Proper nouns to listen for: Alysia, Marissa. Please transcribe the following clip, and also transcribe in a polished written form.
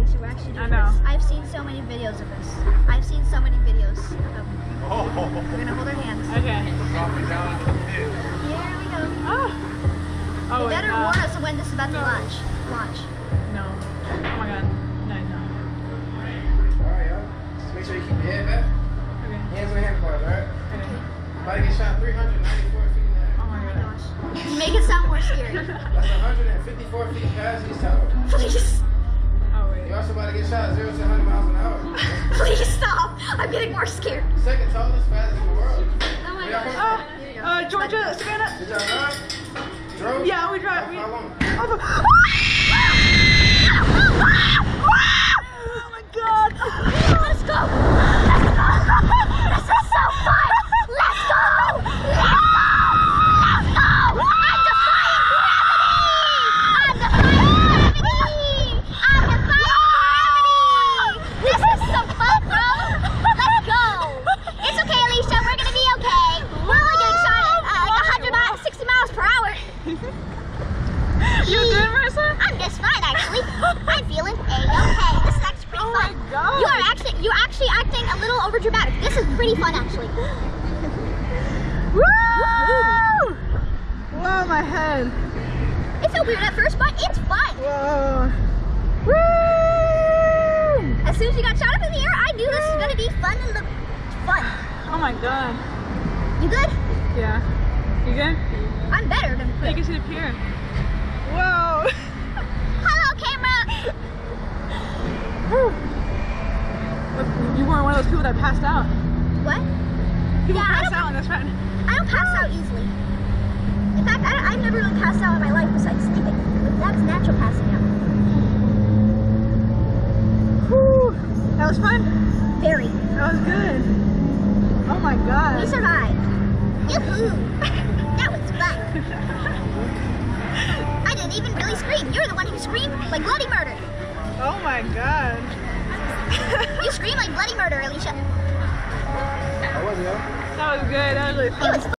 actually, so we're actually doing this. I've seen so many videos of this. I've seen so many videos of them. We're gonna hold our hands. Okay. Here we go. Oh. Oh, better warn us when this is about to launch. No. Oh my god. No, no. Alright, y'all. Just make sure you keep your head back. Okay. Hands on hand part, alright? Okay. About to get shot 394 feet in the air. Oh my gosh. You make it sound more scary. That's 154 feet past each tower. Please. You're also about to get shot 0 to 100 miles an hour. Please stop. I'm getting more scared. Second tallest, fastest in the world. Oh my gosh. Georgia, Savannah. Did y'all drive? Drove? Yeah, we drove. We... Oh my god. Let's go. This is so fun. Let's go. Let's go. You doing, Marissa? I'm just fine, actually. I'm feeling a-okay. This is actually pretty fun. My God. You're actually acting a little over dramatic. This is pretty fun, actually. Woo! Whoa, my head. It's so weird at first, but it's fun. Whoa. Woo! As soon as you got shot up in the air, I knew this was gonna be fun and look fun. Oh my God. You good? Yeah. You good? I'm better than. Take us to the pier. Whoa! Hello, camera! You weren't one of those people that passed out. What? People pass out on this run. I don't pass out easily. In fact, I've never really passed out in my life besides sleeping. But that's natural passing out. Whew. That was fun? Very. That was good. Oh my god. We survived. Yoo-hoo! That was fun. I didn't even really scream. You're the one who screamed like bloody murder. Oh my god. You screamed like bloody murder, Alysia. That was good. That was really fun.